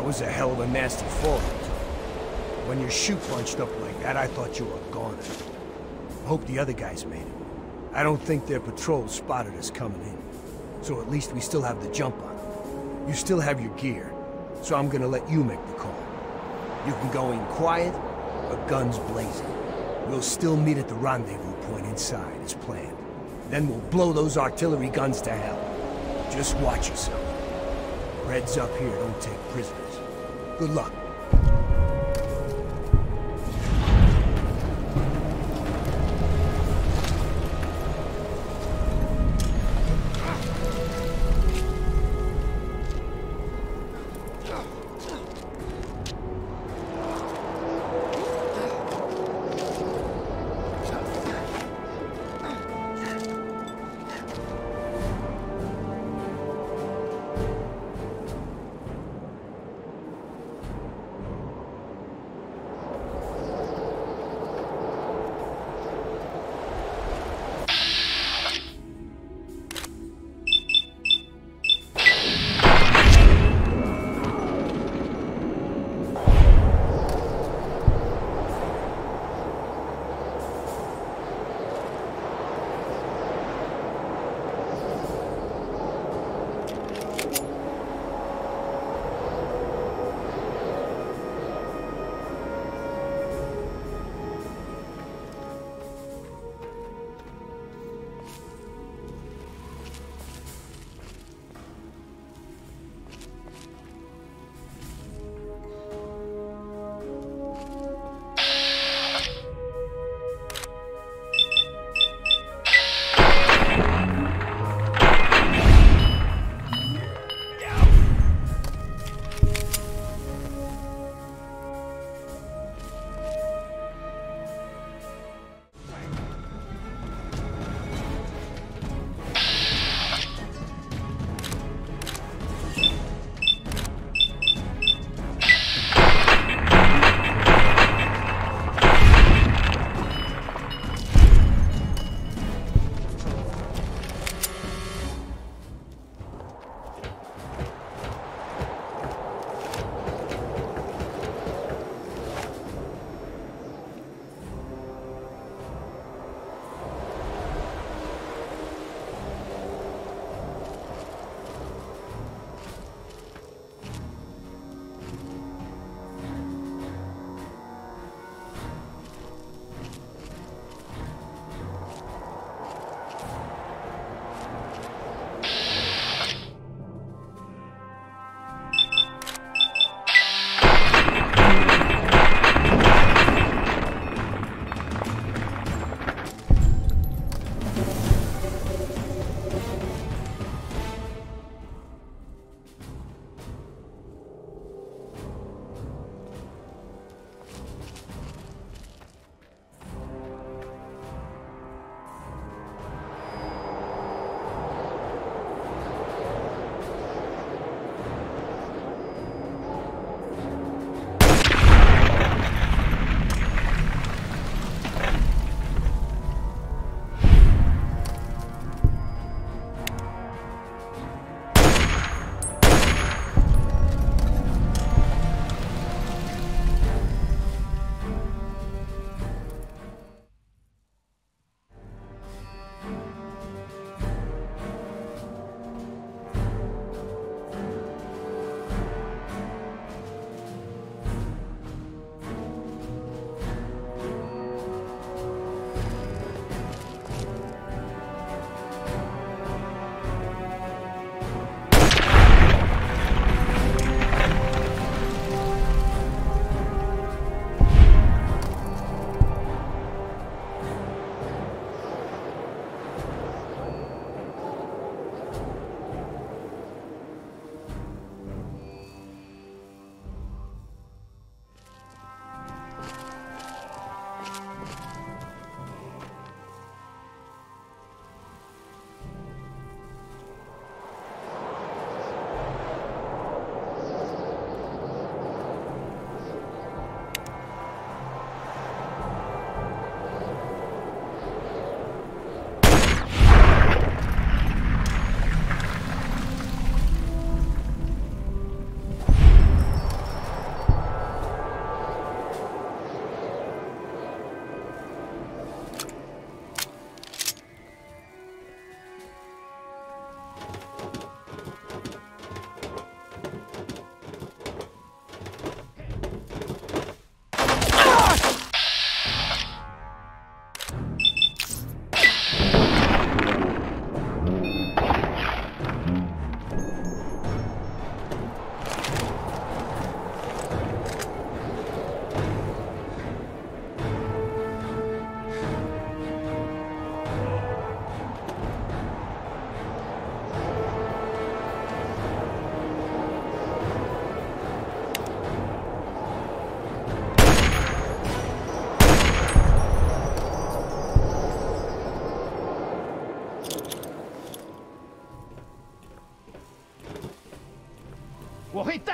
That was a hell of a nasty fall. When your shoe punched up like that, I thought you were a goner. Hope the other guys made it. I don't think their patrol spotted us coming in. So at least we still have the jump on them. You still have your gear, so I'm gonna let you make the call. You can go in quiet, or guns blazing. We'll still meet at the rendezvous point inside, as planned. Then we'll blow those artillery guns to hell. Just watch yourself. Reds up here don't take prisoners. Good luck.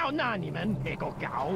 要拿你们那个搞。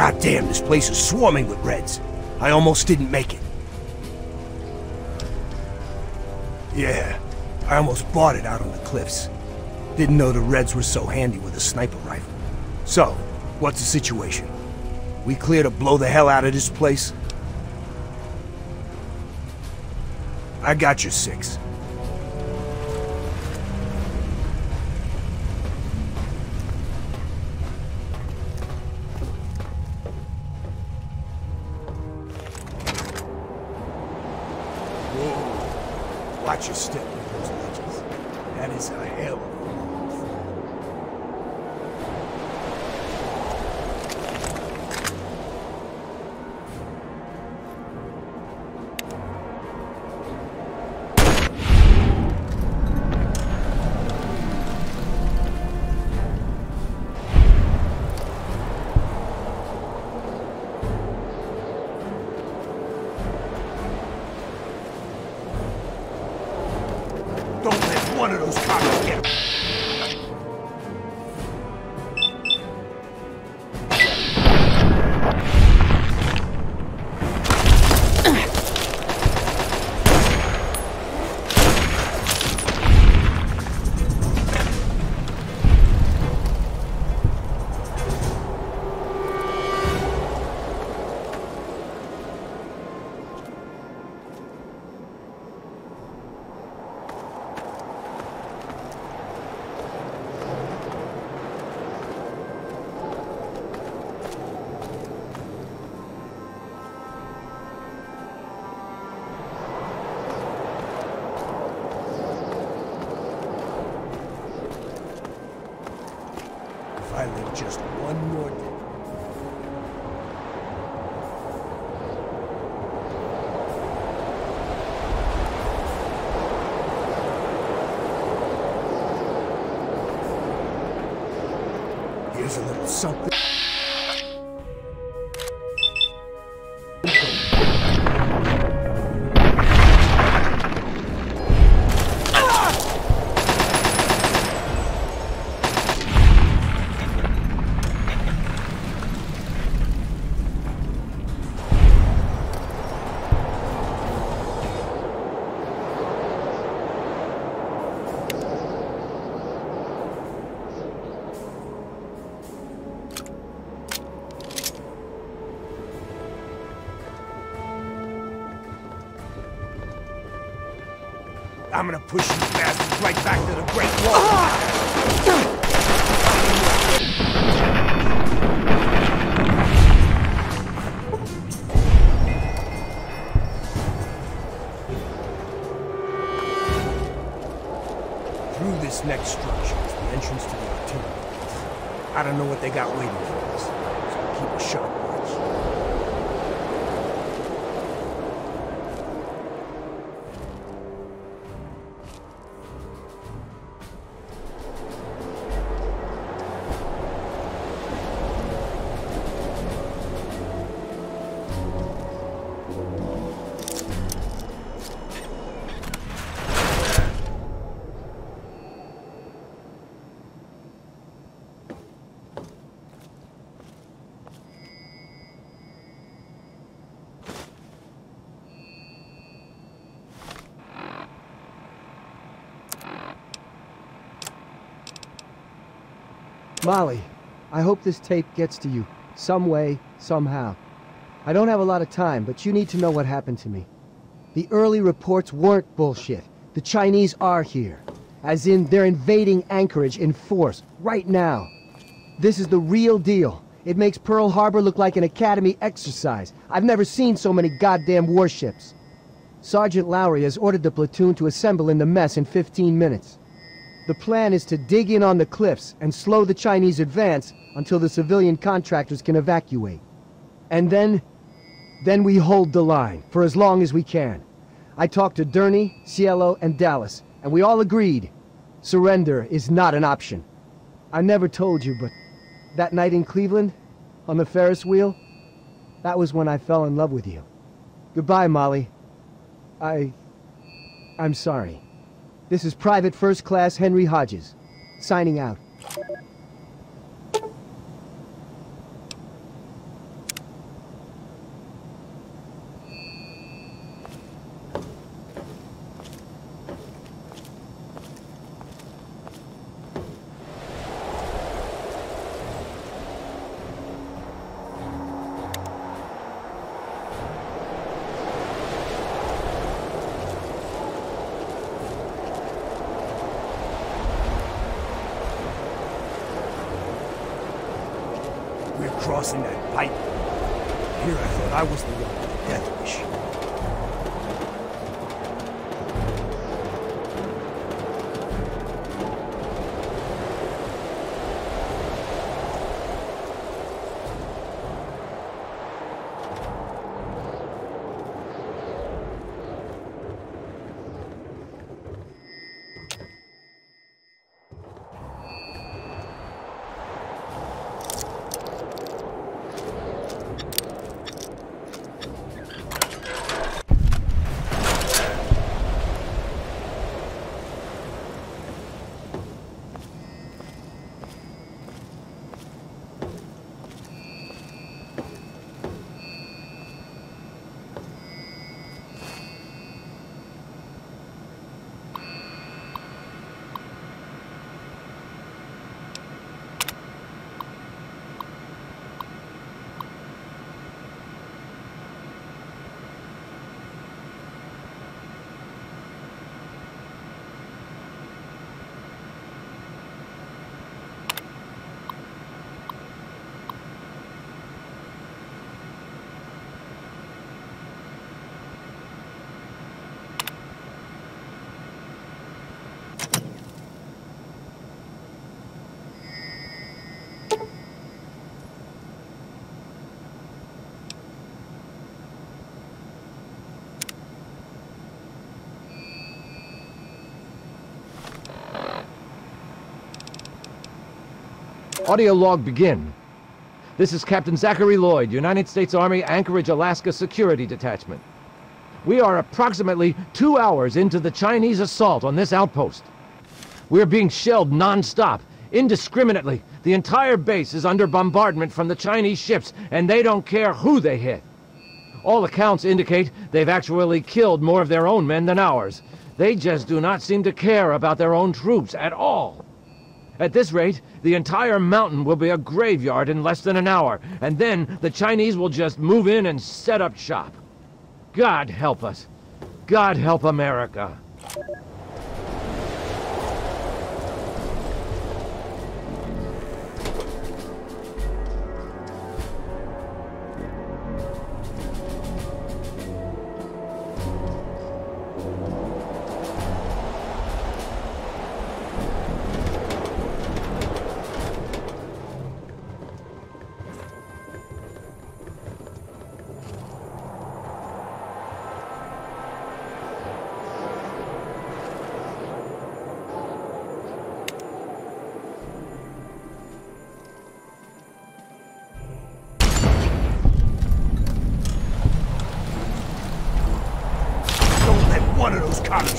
Goddamn, this place is swarming with Reds. I almost didn't make it. Yeah, I almost bought it out on the cliffs. Didn't know the Reds were so handy with a sniper rifle. So, what's the situation? We clear to blow the hell out of this place? I got your 6. Whoa. Watch your step with those ledges. That is a hell of a long Just one more day. Here's a little something. I'm gonna push you bastards right back to the Great Wall. Through this next structure is the entrance to the artillery base. I don't know what they got waiting for us, so keep a sharp watch. Molly, I hope this tape gets to you, some way, somehow. I don't have a lot of time, but you need to know what happened to me. The early reports weren't bullshit. The Chinese are here. As in, they're invading Anchorage in force, right now. This is the real deal. It makes Pearl Harbor look like an academy exercise. I've never seen so many goddamn warships. Sergeant Lowry has ordered the platoon to assemble in the mess in 15 minutes. The plan is to dig in on the cliffs and slow the Chinese advance until the civilian contractors can evacuate. And then we hold the line for as long as we can. I talked to Derney, Cielo, and Dallas, and we all agreed surrender is not an option. I never told you, but that night in Cleveland, on the Ferris wheel, that was when I fell in love with you. Goodbye, Molly. I'm sorry. This is Private First Class Henry Hodges, signing out. crossing that pipe. Here I thought I was the one with the death wish. Audio log begin. This is Captain Zachary Lloyd, United States Army Anchorage, Alaska Security Detachment. We are approximately 2 hours into the Chinese assault on this outpost. We are being shelled non-stop, indiscriminately. The entire base is under bombardment from the Chinese ships, and they don't care who they hit. All accounts indicate they've actually killed more of their own men than ours. They just do not seem to care about their own troops at all. At this rate, the entire mountain will be a graveyard in less than an hour, and then the Chinese will just move in and set up shop. God help us. God help America.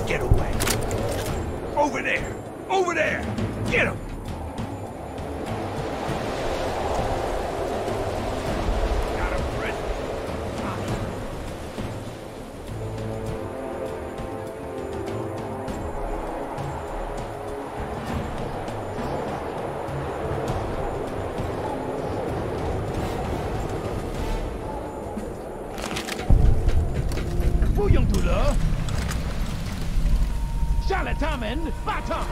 Get away. Over there! Over there! Get him! Got him, Fred. Charlatan, batter!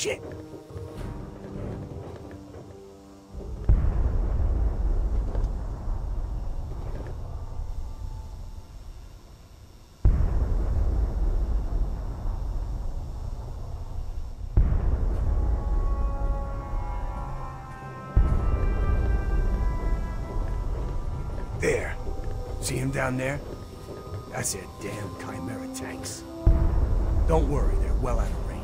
ship. There. See him down there? That's their damn Chimera tanks. Don't worry, they're well out of range.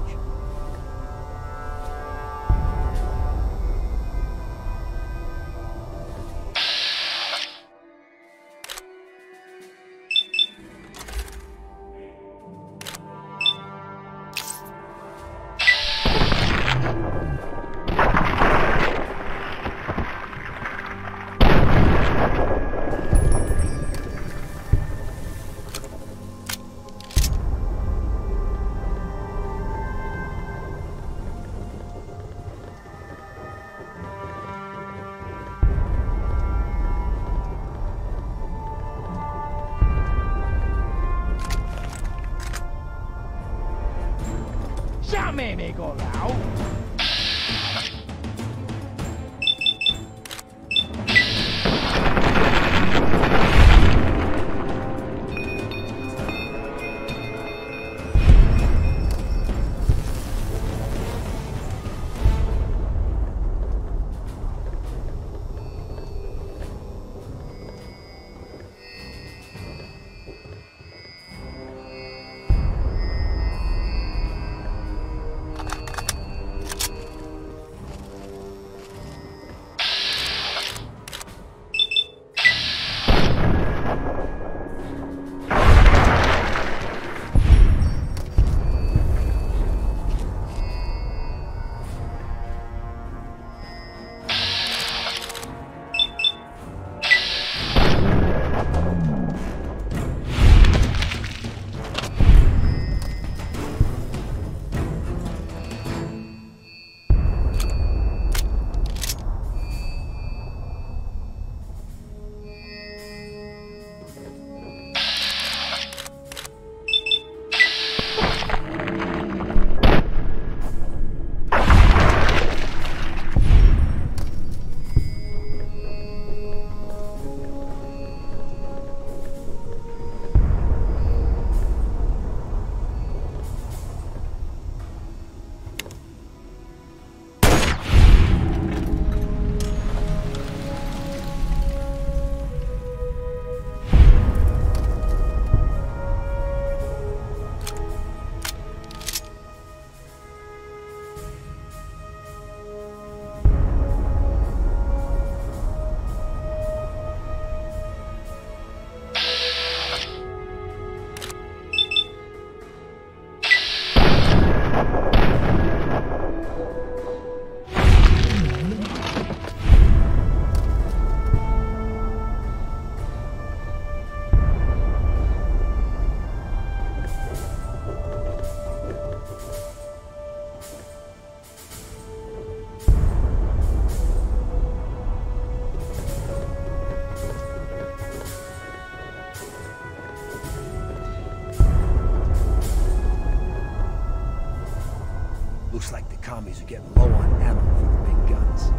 Looks like the commies are getting low on ammo for the big guns.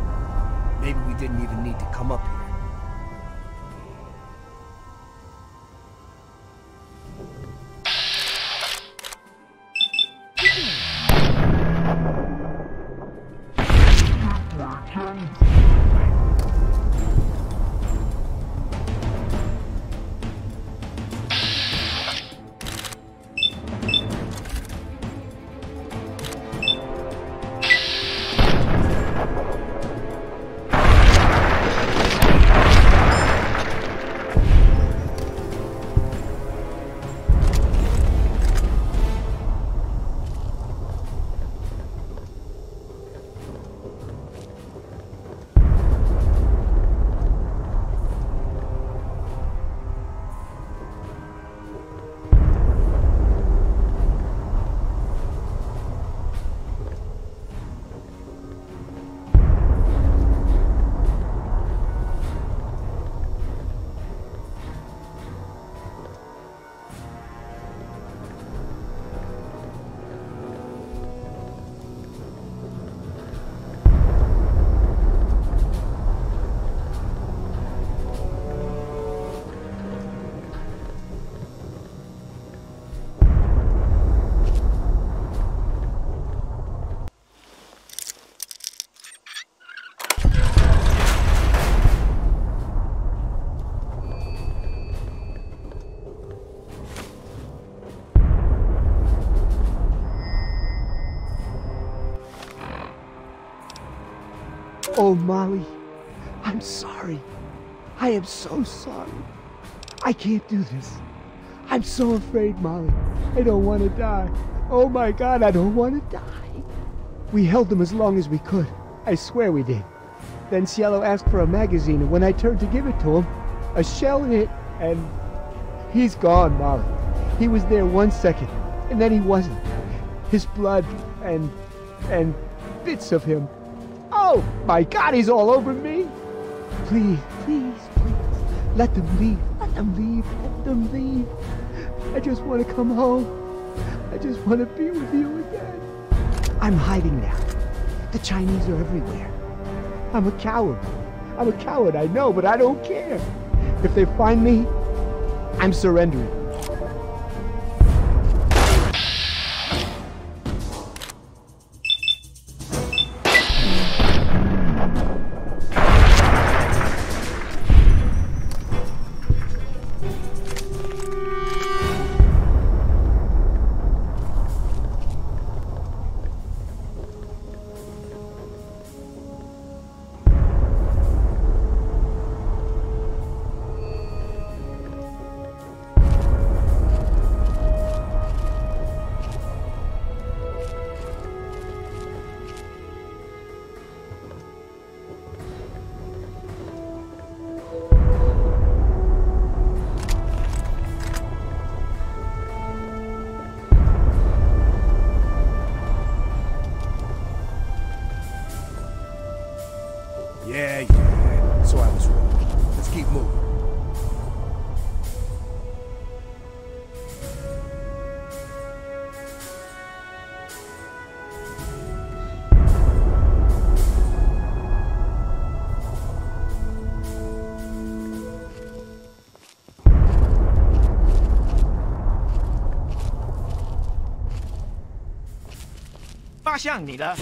Maybe we didn't even need to come up here. Oh, Molly, I'm sorry. I am so sorry. I can't do this. I'm so afraid, Molly. I don't want to die. Oh my God, I don't want to die. We held them as long as we could. I swear we did. Then Cielo asked for a magazine, and when I turned to give it to him, a shell hit, and he's gone, Molly. He was there 1 second, and then he wasn't. His blood and bits of him. Oh my God, he's all over me. Please, please, please, let them leave. Let them leave. Let them leave. I just want to come home. I just want to be with you again. I'm hiding now. The Chinese are everywhere. I'm a coward. I'm a coward, I know, but I don't care. If they find me, I'm surrendering. Yeah, so I was wrong. Let's keep moving.发向你了。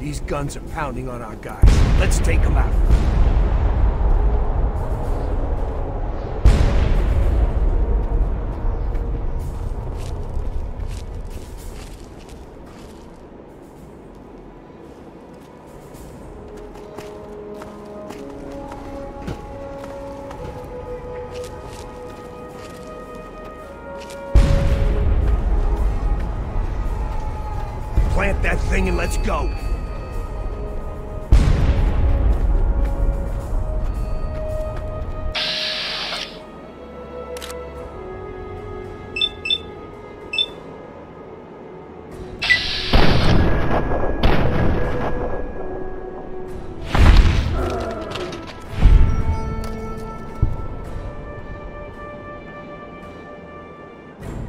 These guns are pounding on our guys. Let's take them out. Get that thing and let's go.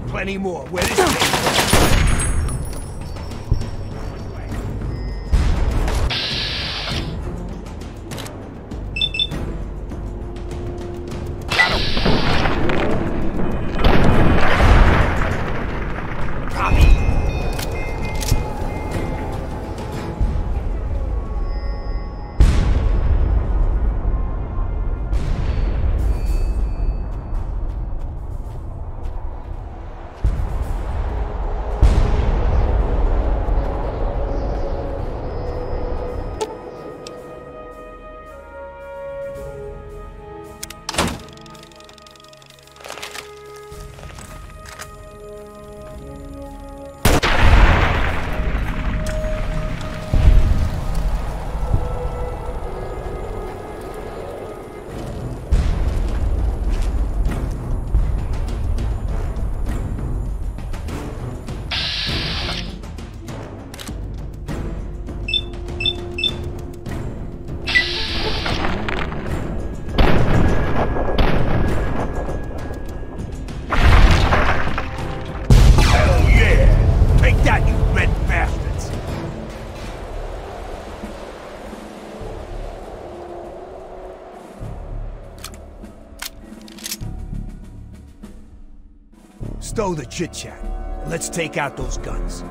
Plenty more. Where is it? Stow the chit-chat. Let's take out those guns.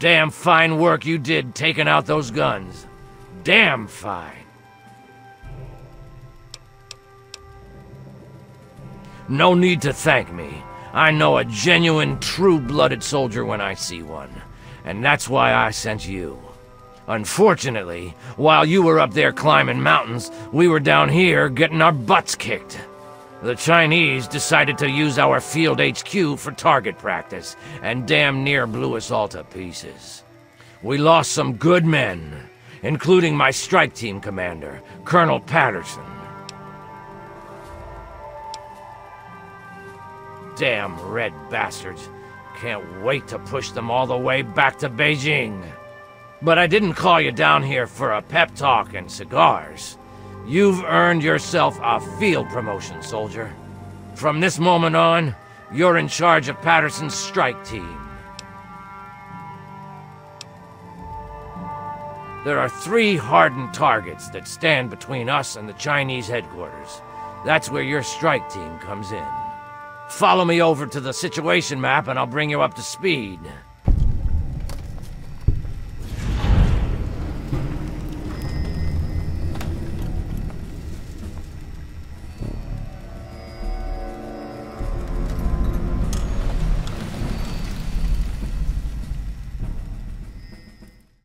Damn fine work you did taking out those guns. Damn fine. No need to thank me. I know a genuine, true-blooded soldier when I see one. And that's why I sent you. Unfortunately, while you were up there climbing mountains, we were down here getting our butts kicked. The Chinese decided to use our field HQ for target practice, and damn near blew us all to pieces. We lost some good men, including my strike team commander, Colonel Patterson. Damn red bastards. Can't wait to push them all the way back to Beijing. But I didn't call you down here for a pep talk and cigars. You've earned yourself a field promotion, soldier. From this moment on, you're in charge of Patterson's strike team. There are 3 hardened targets that stand between us and the Chinese headquarters. That's where your strike team comes in. Follow me over to the situation map and I'll bring you up to speed.